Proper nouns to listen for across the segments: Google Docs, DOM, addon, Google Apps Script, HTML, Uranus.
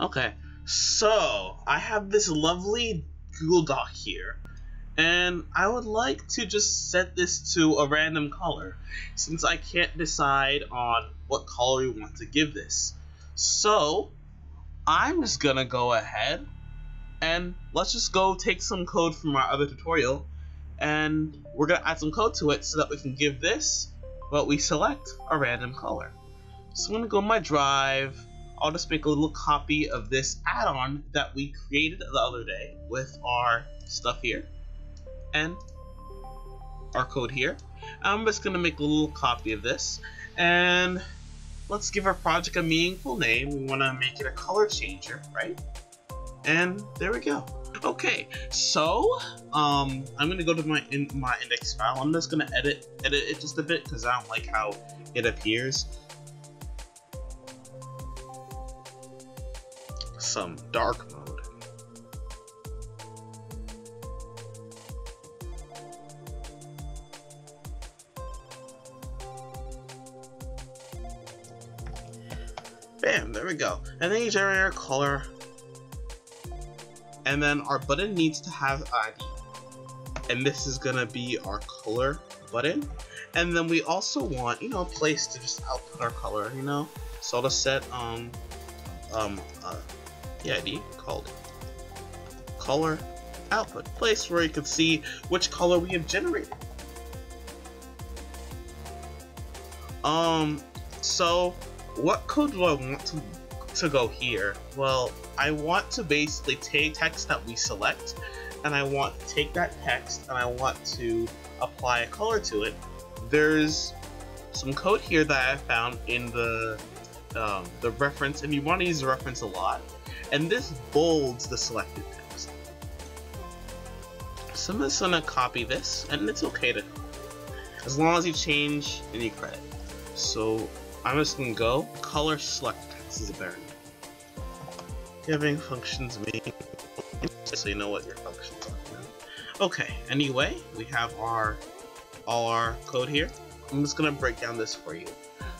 Okay, so I have this lovely Google Doc here, and I would like to just set this to a random color, since I can't decide on what color we want to give this. So I'm just gonna go ahead and let's just go take some code from our other tutorial, and we're gonna add some code to it so that we can give this, what we select, a random color. So I'm gonna go to my drive. I'll just make a little copy of this add-on that we created the other day with our stuff here and our code here. I'm just gonna make a little copy of this, and let's give our project a meaningful name. We want to make it a color changer, right? And there we go. Okay, so I'm gonna go to my my index file. I'm just gonna edit it just a bit because I don't like how it appears. Some dark mode. Bam, there we go. And then you generate our color. And then our button needs to have ID. And this is gonna be our color button. And then we also want, you know, a place to just output our color, you know? So I'll just set ID called color output, place where you can see which color we have generated. So what code do I want to go here? Well, I want to basically take text that we select, and I want to take that text and I want to apply a color to it. There's some code here that I found in the reference, and you want to use the reference a lot. And this bolds the selected text. So I'm just gonna copy this, and it's okay to copy it, as long as you change any credit. So I'm just gonna go color select text is a better name. Giving functions meaning, so you know what your functions are now. Okay. Anyway, we have all our code here. I'm just gonna break down this for you.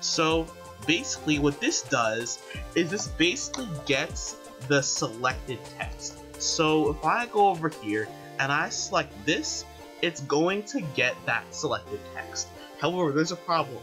So basically, what this does is this basically gets the selected text. So if I go over here and I select this, it's going to get that selected text. However, there's a problem.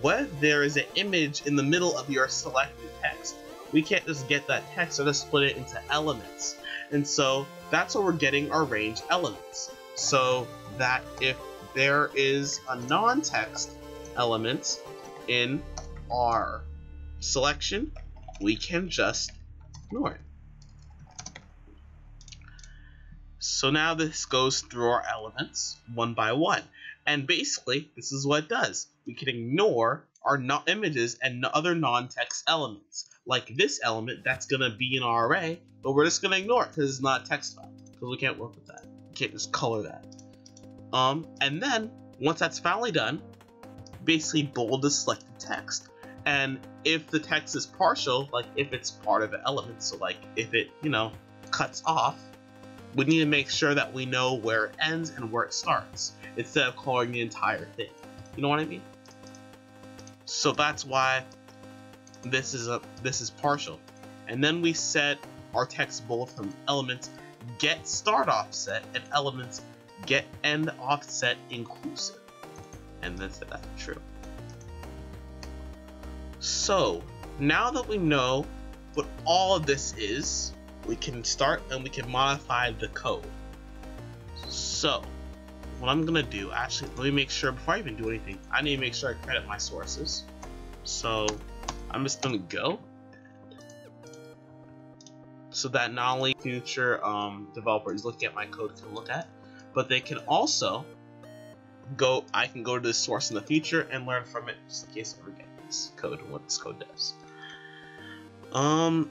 What if there is an image in the middle of your selected text? We can't just get that text or just split it into elements. And so that's where we're getting our range elements. So that if there is a non-text element in our selection, we can just ignore it. So now this goes through our elements one by one, and basically this is what it does. We can ignore our images and other non-text elements, like this element that's gonna be in our array, but we're just gonna ignore it because it's not a text file, because we can't work with that. We can't just color that. And then once that's finally done, basically bold the selected text. And if the text is partial, like if it's part of an element, so like if it, you know, cuts off, we need to make sure that we know where it ends and where it starts, instead of calling the entire thing. You know what I mean? So that's why this is partial. And then we set our text bold from elements get start offset and elements get end offset inclusive. And then set that to true. So now that we know what all of this is, we can start and we can modify the code. So what I'm gonna do, actually, let me make sure before I even do anything, I need to make sure I credit my sources. So I'm just gonna go, so that not only future developers looking at my code can look at, but they can also go. I can go to this source in the future and learn from it, just in case I forget code and what this code does.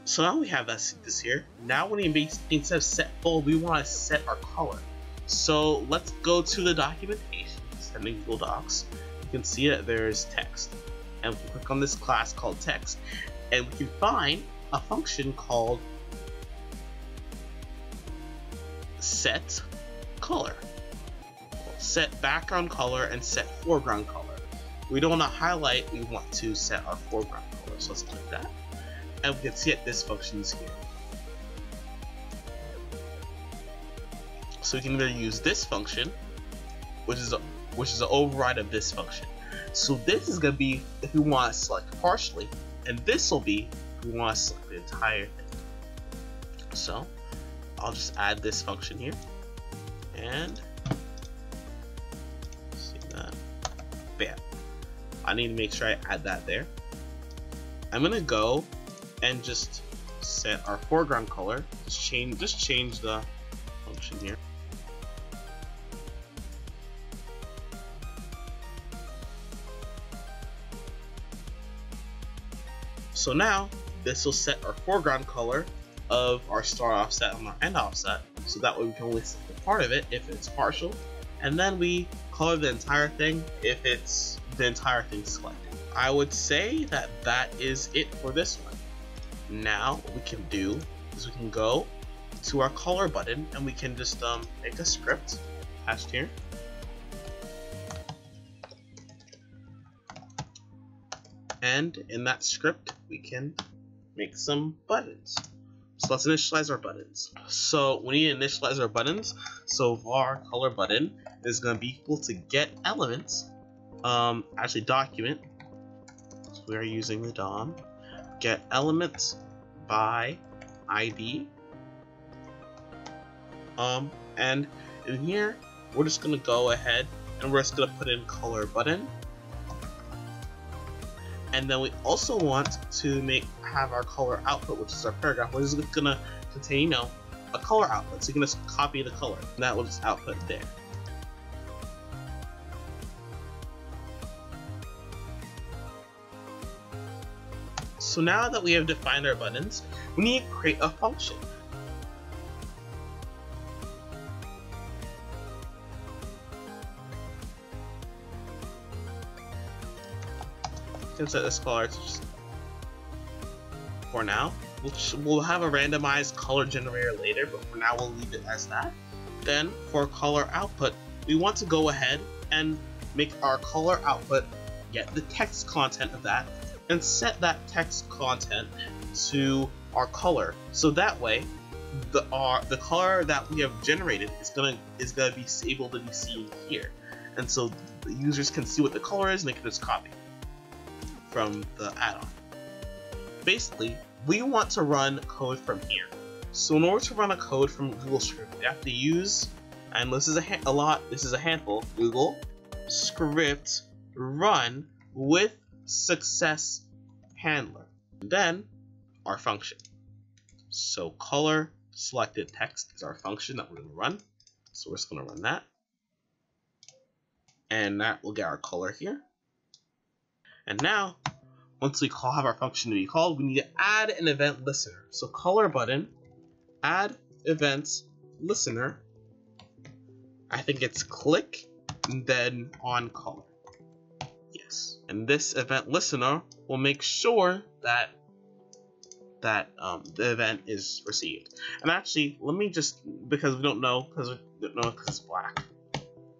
So now we have this here. Now we need to, instead of set bold, we want to set our color. So let's go to the documentation. It's in Google Docs. You can see that there's text, and we click on this class called text, and we can find a function called set color, set background color, and set foreground color. We don't want to highlight, we want to set our foreground color, so let's click that. and we can see that this function is here. So we can either use this function, which is an override of this function. So this is going to be if we want to select partially, and this will be if we want to select the entire thing. So I'll just add this function here, and see that. Bam. I need to make sure I add that there. I'm gonna go and just set our foreground color. Just change the function here. So now this will set our foreground color of our start offset and our end offset. So that way we can only set the part of it if it's partial, and then we color the entire thing if it's the entire thing selected. I would say that that is it for this one. Now what we can do is we can go to our color button and we can just make a script attached here. And in that script we can make some buttons. So let's initialize our buttons. So we need to initialize our buttons. So our color button is going to be equal to get elements, actually document. We are using the DOM. Get elements by ID. And in here we're just gonna go ahead and we're just gonna put in color button. And then we also want to have our color output, which is our paragraph, which is gonna contain, you know, a color output. So you can just copy the color. And that will just output there. So now that we have defined our buttons, we need to create a function. We can set this color to just, for now, we'll have a randomized color generator later, but for now we'll leave it as that. Then for color output, we want to go ahead and make our color output get the text content of that, and set that text content to our color. So that way, the color that we have generated is gonna be able to be seen here, and so the users can see what the color is and they can just copy from the add-on. Basically, we want to run code from here. So in order to run a code from Google Script, you have to use, and this is a handful, Google Script run with success handler, and then our function. So color selected text is our function that we're going to run. So we're just going to run that, and that will get our color here. And now once we have our function to be called, we need to add an event listener. So color button add events listener, I think it's click and then on color. Yes. And this event listener will make sure that the event is received. And actually, let me just, because we don't know, because it's black.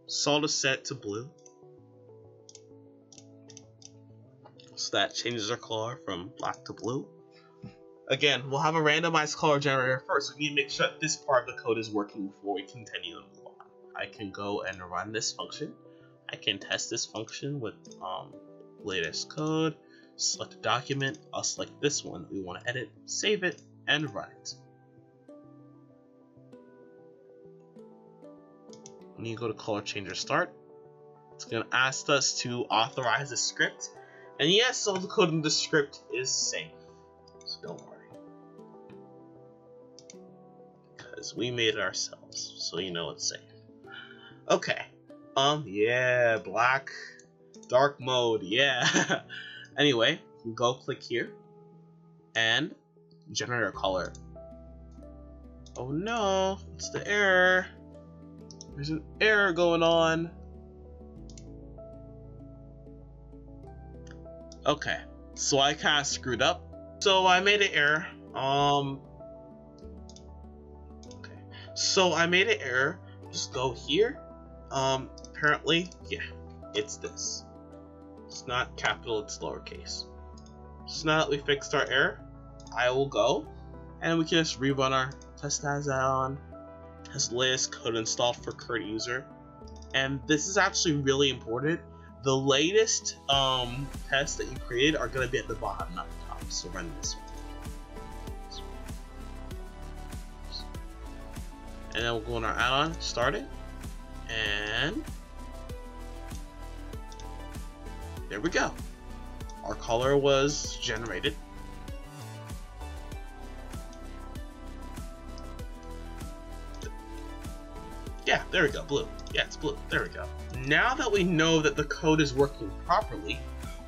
So I'll just set it to blue. So that changes our color from black to blue. Again, we'll have a randomized color generator first. So we need to make sure that this part of the code is working before we continue and move on. I can go and run this function. I can test this function with latest code, select a document, I'll select this one we want to edit, save it, and run it. When you go to color changer start, it's going to ask us to authorize the script, and yes, all the code in the script is safe, so don't worry, because we made it ourselves, so you know it's safe. Okay. Yeah, black, dark mode, yeah. Anyway, go click here and generate a color. Oh no, it's the error. There's an error going on. Okay, so I kind of screwed up. So I made an error. Okay, so I made an error. Just go here. Apparently, yeah, it's this. It's not capital, it's lowercase. So now that we fixed our error, I will go, and we can just rerun our customize add-on as latest code install for current user. And this is actually really important. The latest tests that you created are going to be at the bottom, not the top. So run this one. And then we'll go on our add-on, start it, and there we go. Our color was generated. Yeah, there we go, blue. Yeah, it's blue, there we go. Now that we know that the code is working properly,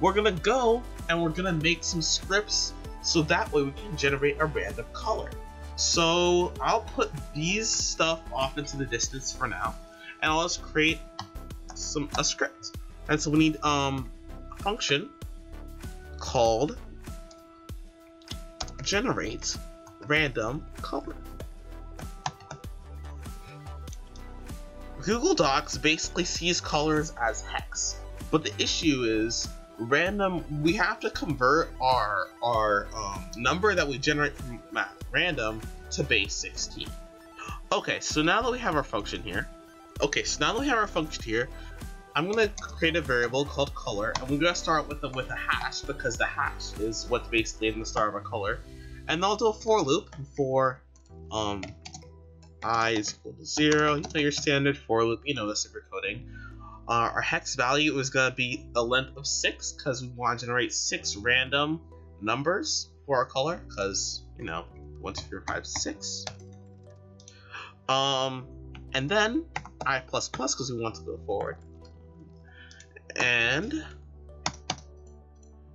we're gonna go and we're gonna make some scripts so that way we can generate a random color. So I'll put these stuff off into the distance for now, and I'll just create a script. And so we need a function called generate random color. Google Docs basically sees colors as hex, but the issue is we have to convert our number that we generate from math random to base 16. Okay, so now that we have our function here, I'm gonna create a variable called color, and we're gonna start with a hash, because the hash is what's basically in the start of our color. And I'll do a for loop for I is equal to 0. You know, your standard for loop, you know this if you're coding. Our hex value is going to be a length of 6, because we want to generate 6 random numbers for our color, because, you know, 1, 2, 3, 4, 5, 6. And then I++, because we want to go forward. And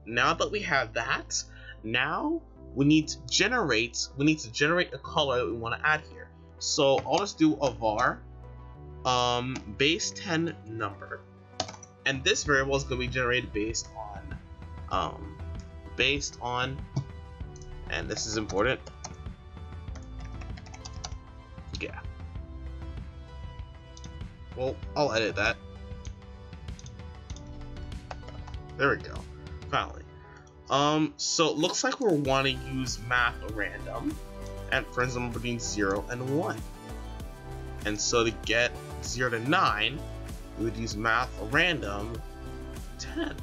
now that we have that, now we need to generate a color that we want to add here. So I'll just do a var base 10 number, and this variable is going to be generated based on, and this is important, yeah, well, I'll edit that, there we go, finally. So it looks like we're wanting to use math random, and for example between 0 and 1. And so to get 0 to 9, we would use math random 10.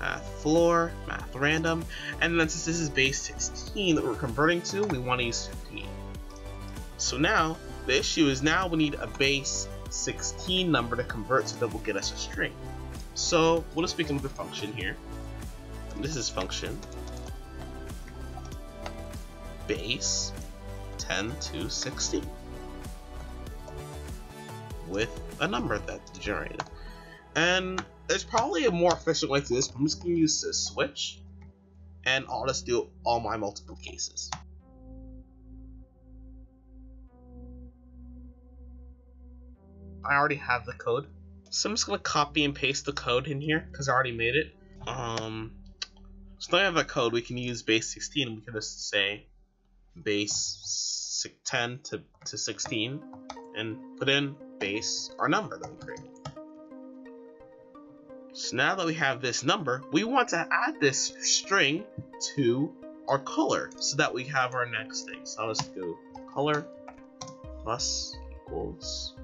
Math floor, math random. And then since this is base 16 that we're converting to, we want to use 15. So now, the issue is now we need a base 16 number to convert so that will get us a string. So we'll just make another function here. And this is function base 10 to 16. With a number that generated. And there's probably a more efficient way to do this, but I'm just going to use this switch, and I'll just do all my multiple cases. I already have the code, so I'm just going to copy and paste the code in here, because I already made it. So now we have a code, we can use base 16, and we can just say base 10 to 16, and put in base our number that we created. So now that we have this number, we want to add this string to our color so that we have our next thing. So I'll just do color plus equals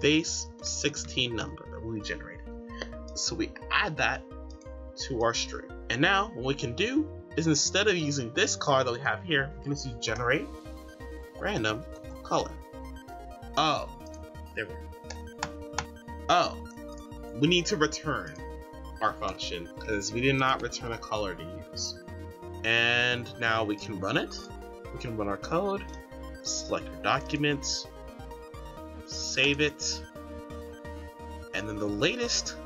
base 16 number that we generated. So we add that to our string. And now what we can do is, instead of using this color that we have here, we can just use generate random color. Oh, there we go. Oh, we need to return our function because we did not return a color to use. And now we can run it. We can run our code, select our document, save it, and then the latest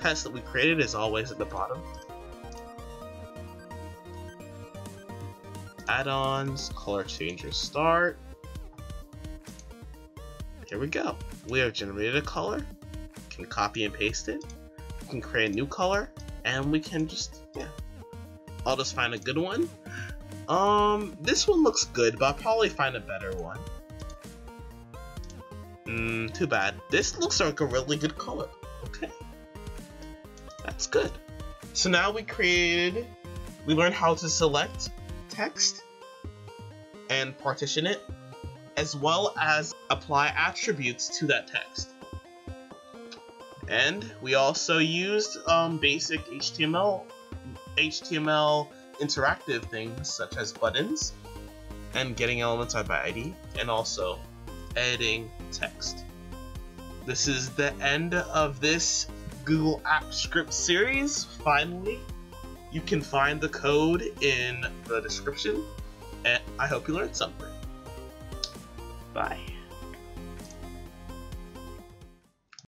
test that we created is always at the bottom. Add-ons, color changer start. Here we go. We have generated a color. We can copy and paste it. We can create a new color, and we can just, yeah. I'll just find a good one. This one looks good, but I'll probably find a better one. Too bad. This looks like a really good color. Okay. That's good. So now we created We learned how to select text and partition it, as well as apply attributes to that text. And we also used basic HTML interactive things such as buttons and getting elements by ID, and also editing text. This is the end of this Google Apps Script series, finally. You can find the code in the description, and I hope you learned something. Bye.